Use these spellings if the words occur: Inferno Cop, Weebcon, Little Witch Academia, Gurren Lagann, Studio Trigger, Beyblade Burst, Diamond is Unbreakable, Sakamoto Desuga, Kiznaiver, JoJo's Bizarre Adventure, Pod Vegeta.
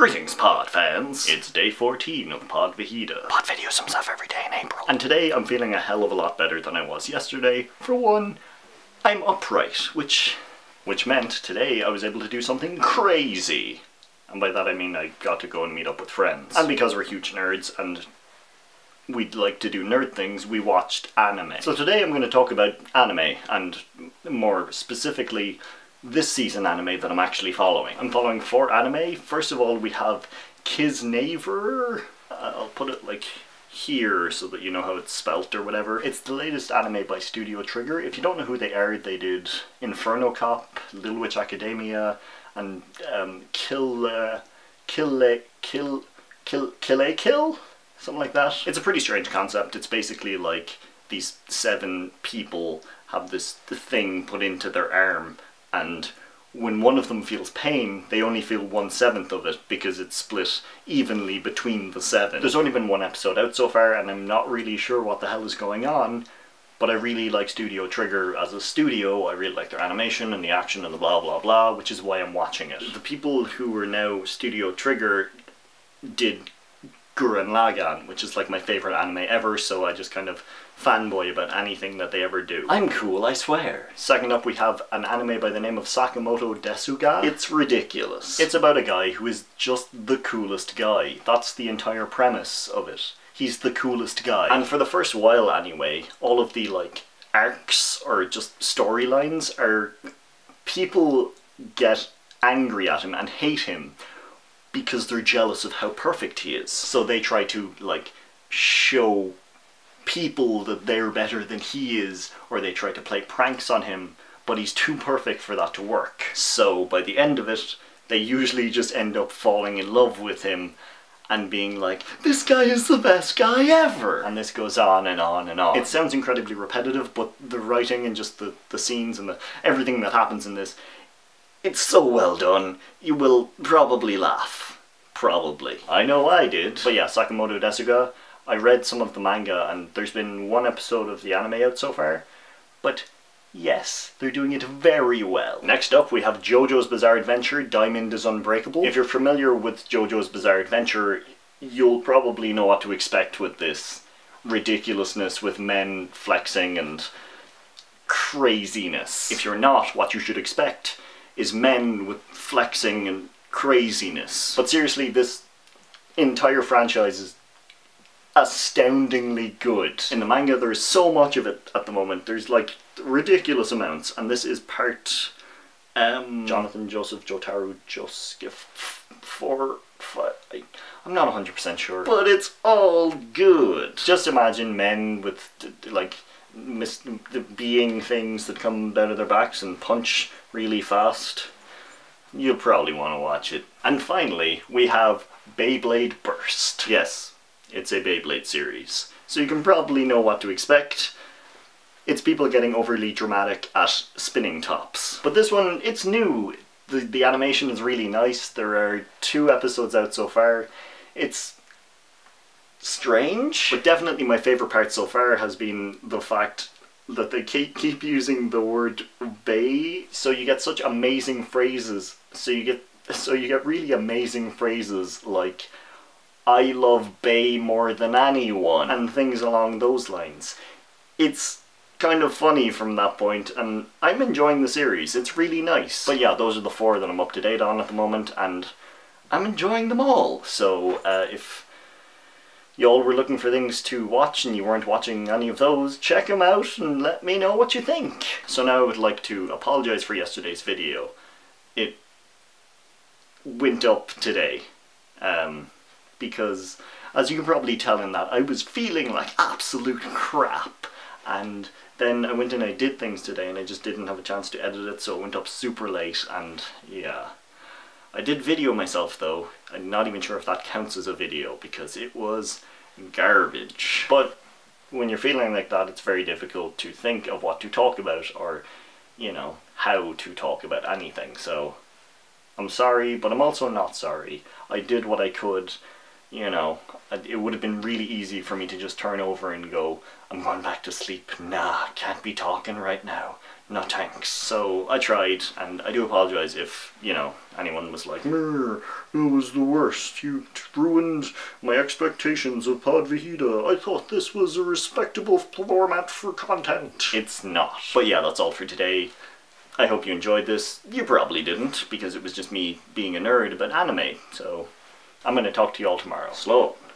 Greetings, pod fans. It's day 14 of Pod Vegeta. Pod videos some stuff every day in April. And today I'm feeling a hell of a lot better than I was yesterday. For one, I'm upright, which meant today I was able to do something crazy. And by that I mean I got to go and meet up with friends. And because we're huge nerds and we'd like to do nerd things, we watched anime. So today I'm going to talk about anime, and more specifically, this season anime that I'm actually following. I'm following 4 anime. First of all, we have Kiznaiver. I'll put it like here so that you know how it's spelt or whatever. It's the latest anime by Studio Trigger. If you don't know who they are, they did Inferno Cop, Little Witch Academia, and Kill? Something like that. It's a pretty strange concept. It's basically like these 7 people have this thing put into their arm, and when one of them feels pain, they only feel 1/7 of it because it's split evenly between the 7. There's only been 1 episode out so far, and I'm not really sure what the hell is going on, but I really like Studio Trigger as a studio. I really like their animation and the action and the blah blah blah, which is why I'm watching it. The people who are now Studio Trigger did Gurren Lagann, which is like my favorite anime ever, so I just kind of fanboy about anything that they ever do. I'm cool, I swear. Second up, we have an anime by the name of Sakamoto Desuga. It's ridiculous. It's about a guy who is just the coolest guy. That's the entire premise of it. He's the coolest guy. And for the first while anyway, all of the like arcs or just storylines are people get angry at him and hate him because they're jealous of how perfect he is. So they try to, like, show people that they're better than he is, or they try to play pranks on him, but he's too perfect for that to work. So by the end of it, they usually just end up falling in love with him and being like, this guy is the best guy ever! And this goes on and on and on. It sounds incredibly repetitive, but the writing and just the scenes and everything that happens in this, it's so well done, you will probably laugh. Probably. I know I did. But yeah, Sakamoto Desuga, I read some of the manga, and there's been 1 episode of the anime out so far, but yes, they're doing it very well. Next up, we have JoJo's Bizarre Adventure, Diamond is Unbreakable. If you're familiar with JoJo's Bizarre Adventure, you'll probably know what to expect with this ridiculousness with men flexing and craziness. If you're not, what you should expect is men with flexing and craziness. But seriously, this entire franchise is astoundingly good. In the manga, there is so much of it at the moment. There's like ridiculous amounts, and this is part Jonathan, Joseph, Jotaru, Josuke, 4, 5. I'm not 100% sure, but it's all good. Just imagine men with like being things that come out of their backs and punch really fast. You'll probably want to watch it. And finally, we have Beyblade Burst. Yes, it's a Beyblade series, so you can probably know what to expect. It's people getting overly dramatic at spinning tops. But this one, it's new. The animation is really nice. There are 2 episodes out so far. It's strange, but definitely my favorite part so far has been the fact that they keep using the word "bay," so you get such amazing phrases. So you get really amazing phrases like "I love bay more than anyone" and things along those lines. It's kind of funny from that point, and I'm enjoying the series. It's really nice. But yeah, those are the 4 that I'm up to date on at the moment, and I'm enjoying them all. So if y'all were looking for things to watch and you weren't watching any of those, check them out and let me know what you think. So now I would like to apologize for yesterday's video. It went up today, because as you can probably tell in that, I was feeling like absolute crap, and then I went and I did things today and I just didn't have a chance to edit it, so it went up super late. And yeah, I did video myself though. I'm not even sure if that counts as a video because it was garbage. But when you're feeling like that, it's very difficult to think of what to talk about, or, you know, how to talk about anything. So I'm sorry, but I'm also not sorry. I did what I could. you know, it would have been really easy for me to just turn over and go, I'm going back to sleep, nah, can't be talking right now, no thanks. So I tried, and I do apologise if, you know, anyone was like, it was the worst, you ruined my expectations of Pod Vegeta, I thought this was a respectable format for content. It's not. But yeah, that's all for today. I hope you enjoyed this. You probably didn't, because it was just me being a nerd about anime, so I'm going to talk to you all tomorrow. Slow up.